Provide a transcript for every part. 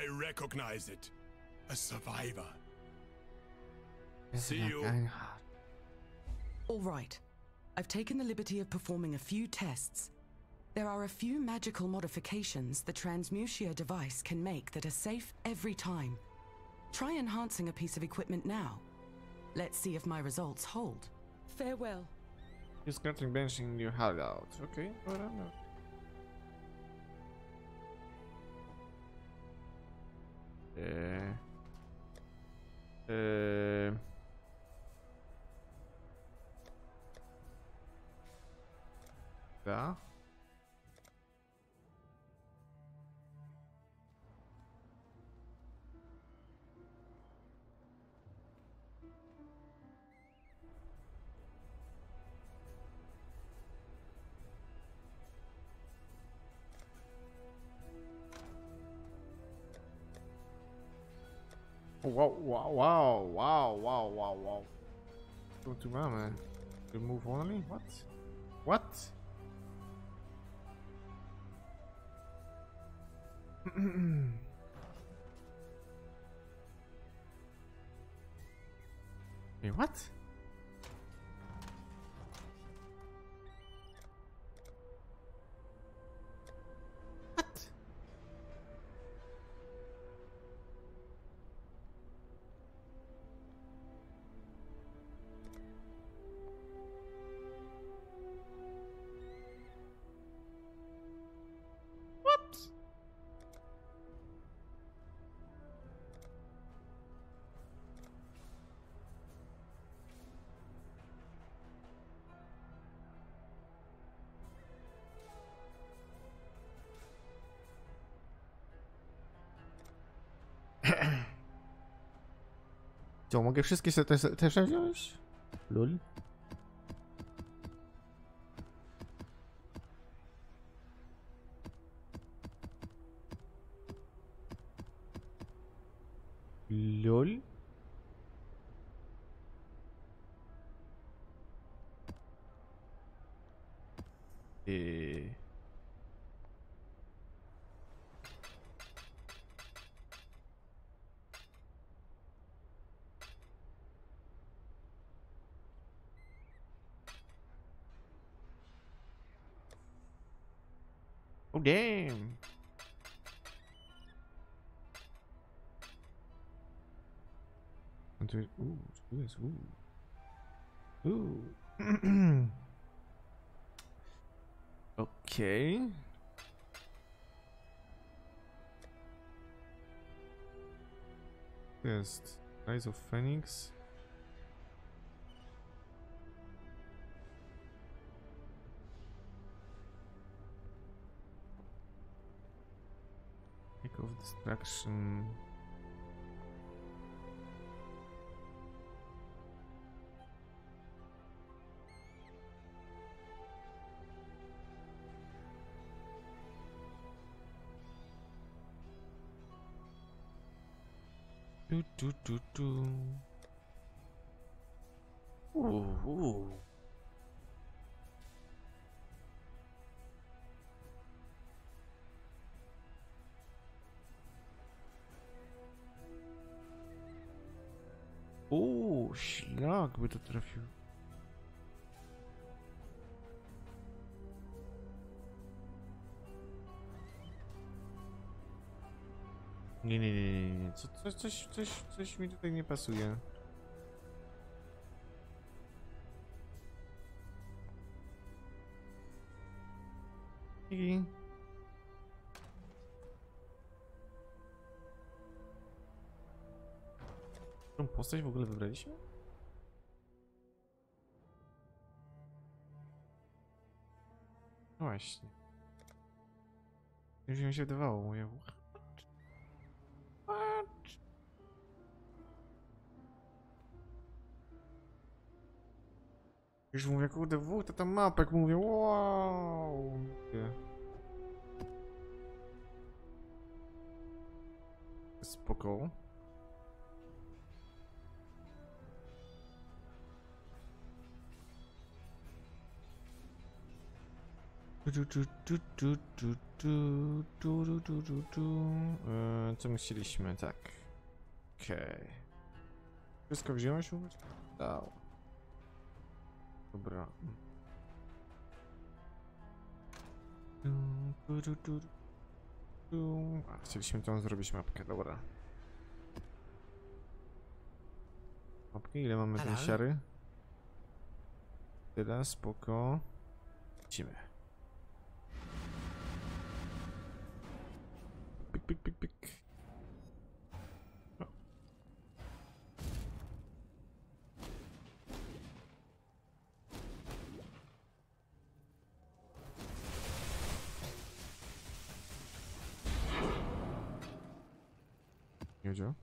I recognize it. A survivor. See you. All right. I've taken the liberty of performing a few tests. There are a few magical modifications the Transmutia device can make that are safe every time. Try enhancing a piece of equipment now. Let's see if my results hold. Farewell. He's currently benching your heart out. Okay, whatever. Da. Wow. Go to mama. You move on me? What? What? Hey, what? Co, mogę wszystkie też wziąć? Lul. Lul. Oh, damn. Ooh, yes, ooh. Ooh. Okay. Yes, Eyes of Phoenix. Of destruction. Ooh. O, szlak by to trafił. Nie. Coś mi tutaj nie pasuje. I... Którą postać w ogóle wybraliśmy? No właśnie. Już mi się wydawało, mówię... What? Już mówię, kurde, w to tam mapek, mówię, wow! Spoko. Co musieliśmy? Tak. Okej. Wszystko wziąłeś? Dał. Dobra. Chcieliśmy tam zrobić mapkę, dobra. Mapkę, ile mamy tej siary? Tyle, spoko. Lecimy. Pik, pik, pik, pik. Jodzio?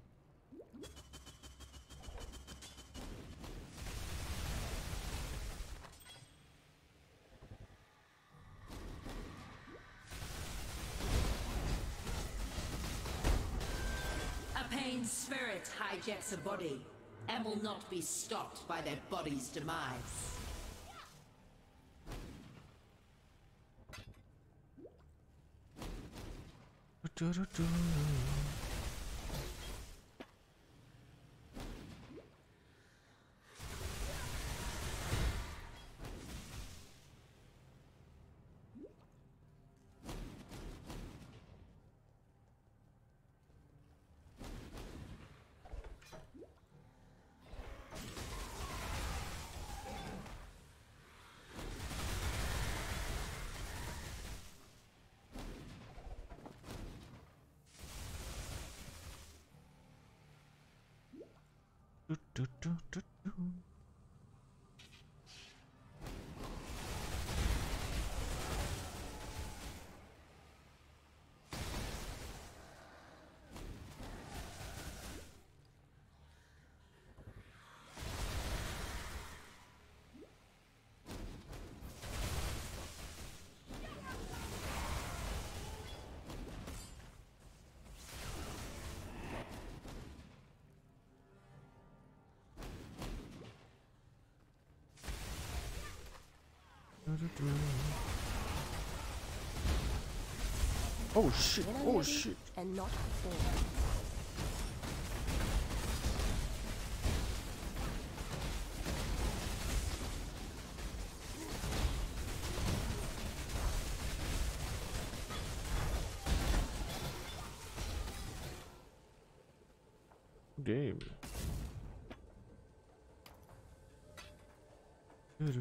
Spirit hijacks a body and will not be stopped by their body's demise. Oh shit, oh shit. And not before. Game. Death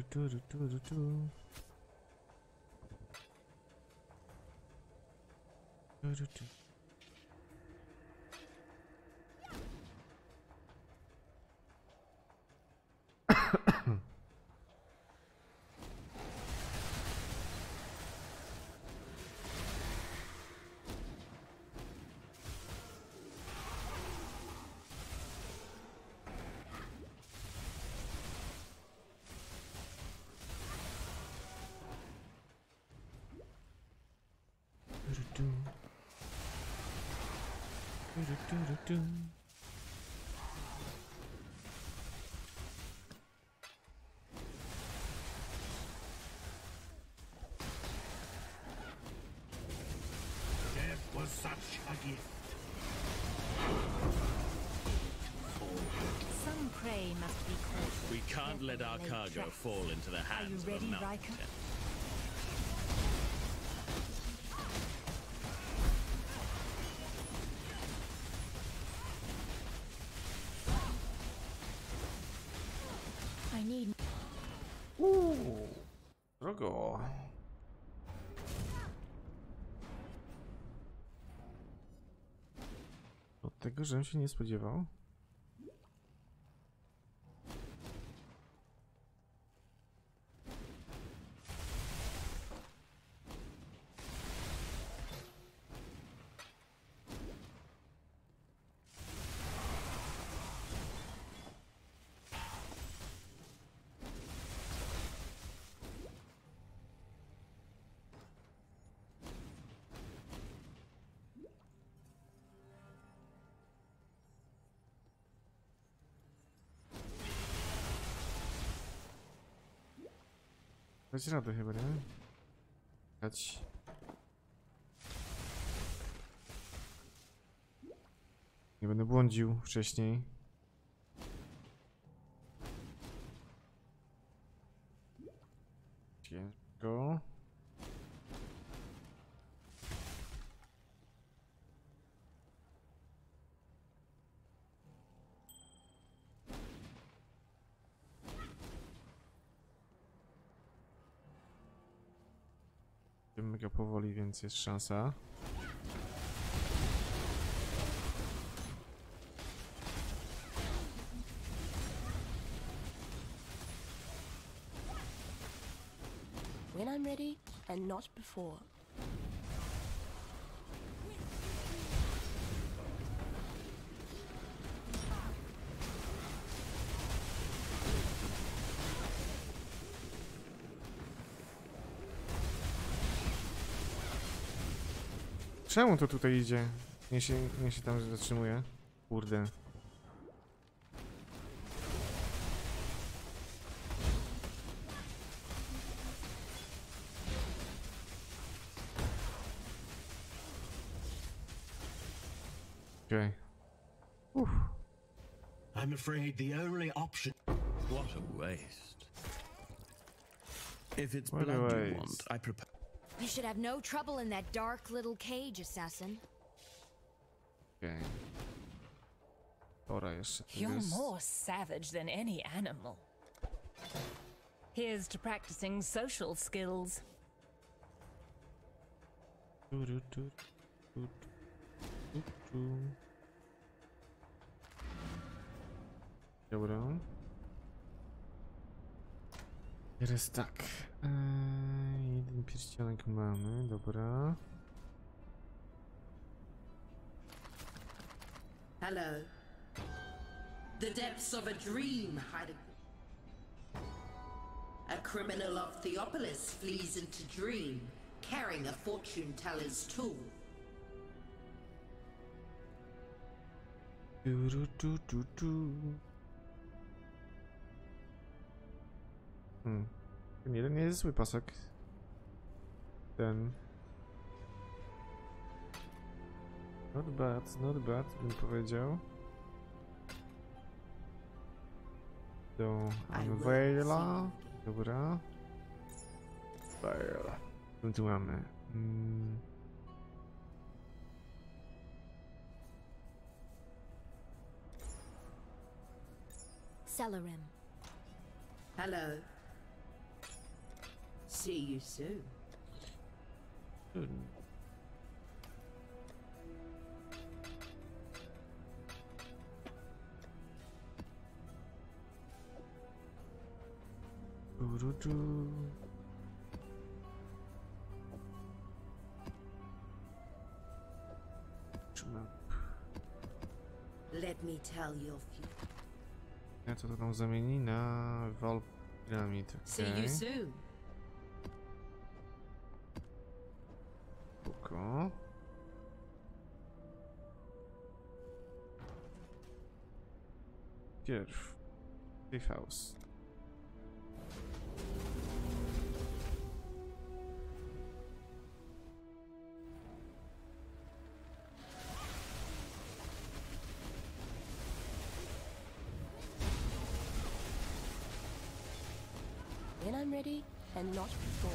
was such a gift. Some prey must be caught. We can't let our cargo fall into the hands of a mountain. Drogo. Od tego, żebym się nie spodziewał. Dać radę chyba, nie? Nie będę błądził wcześniej. Ciężko. Tym mega powoli, więc jest szansa. When I'm ready and not before. Czemu to tutaj idzie? Nie się tam zatrzymuje. Kurde. Okay. I'm afraid the only option. What a waste. If it's blood you want, I propose. You should have no trouble in that dark little cage, assassin. Okay. You're more savage than any animal. Here's to practicing social skills. Dobra. Teraz tak. Jeden pierścionek mamy, dobra. Hello. The depths of a dream hide a criminal of Theopolis flees into dream, carrying a fortune teller's tool. Ten jeden nie jest zły pasek. Ten. Not bad, bym powiedział. Do Veila. Dobra. Veila. Co tu mamy? Celerim. Hello. See you soon. Let me tell your future. Ja to tam zamieni na wal piramid. See you soon. Spoko. Pierw. Safe house. When I'm ready, and not before.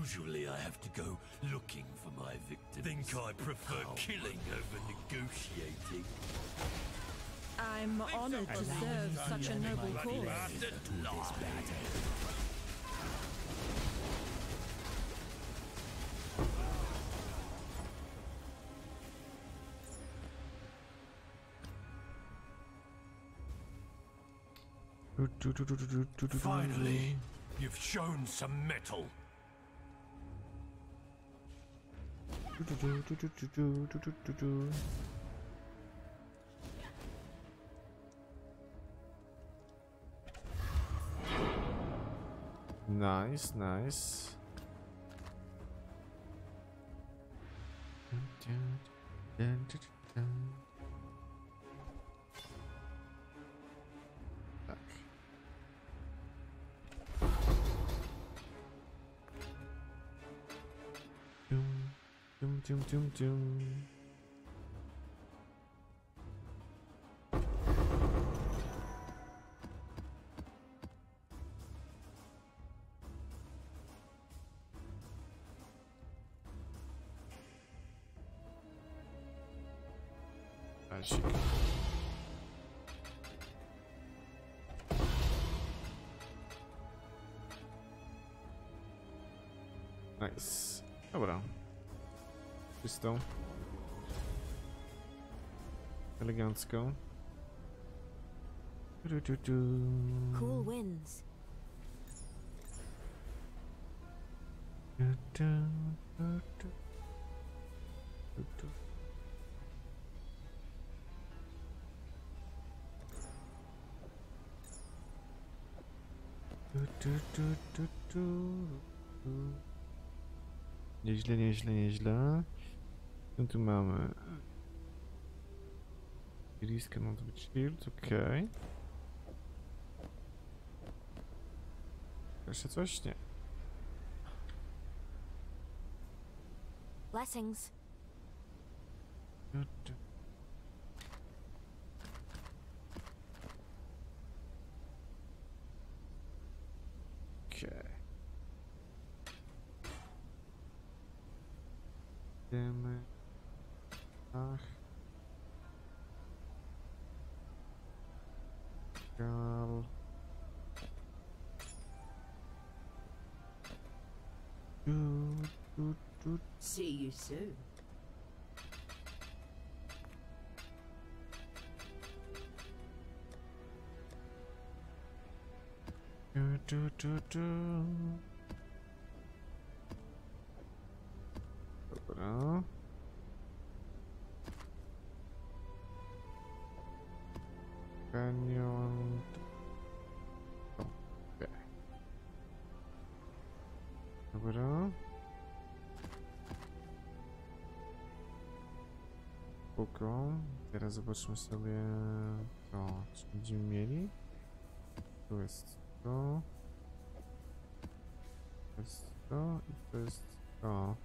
Usually I have to go looking for my victims. Think I prefer killing over negotiating. I'm honored to serve such a noble cause. Finally, you've shown some mettle. Nice, nice. Nice. Dobra. Czystą. Elegancką. Cool wins. Nieźle, nieźle, nieźle. Co tu mamy? Riskę ma to być shield, okej. Jeszcze coś? Nie. Blessings. Okej. Idziemy. Ach. Gal. See you soon. Dobra. Kanion. Okej. Dobra. Spoko. Teraz zobaczmy sobie to, czy będziemy mieli. Tu jest to. To jest to i to jest to.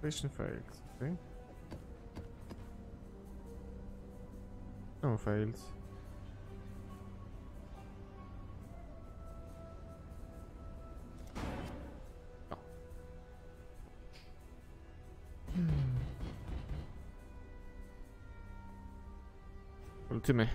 Station failed, okay. No failed. Oh. Ultime.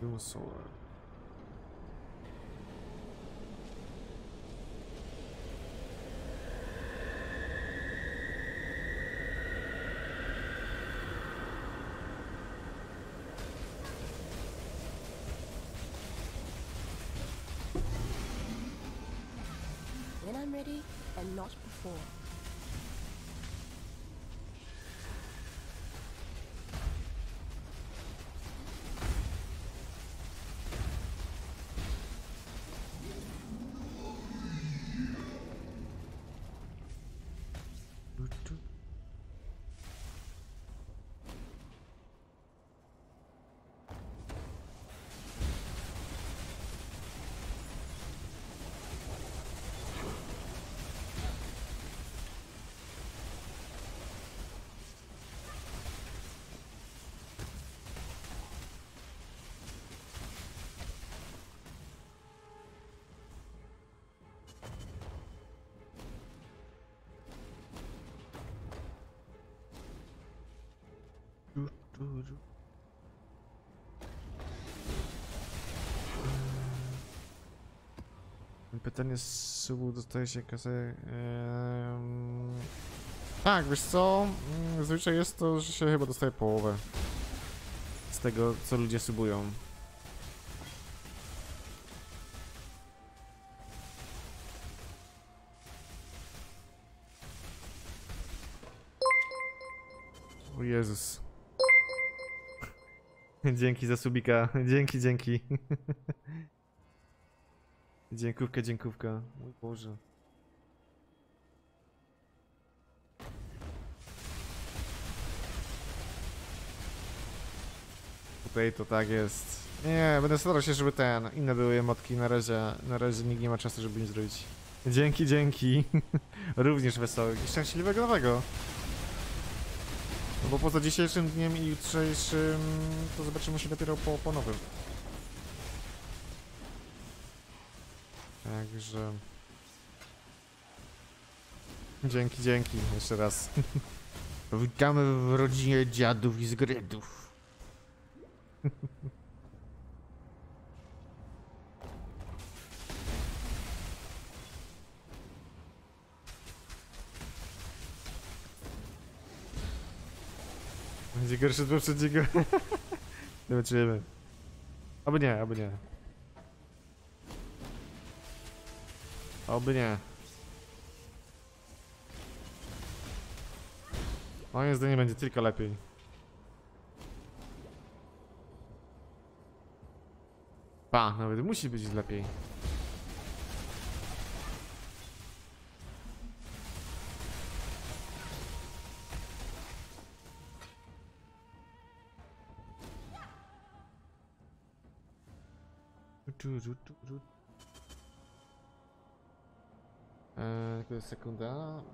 Dual sword. When I'm ready, and not before. Pytanie z subu dostaje się kasę. Tak, wiesz co? Zwyczaj jest to, że się chyba dostaje połowę z tego, co ludzie subują. O Jezus. Dzięki za subika. Dzięki, dzięki. Dziękówka, dziękówka. Mój Boże. Tutaj to tak jest. Nie, będę starał się, żeby ten... Inne były emotki. Na razie nikt nie ma czasu, żeby nic zrobić. Dzięki, dzięki. Również wesołych i szczęśliwego nowego. No bo poza dzisiejszym dniem i jutrzejszym... To zobaczymy się dopiero po nowym. Także... Dzięki, dzięki. Jeszcze raz. Witamy w rodzinie dziadów i zgrydów. Będzie gorszy od poprzedniego. Zobaczymy. Albo nie, albo nie. Oby nie. Moim zdaniem będzie tylko lepiej. Pa, nawet musi być lepiej. Tylko sekunda.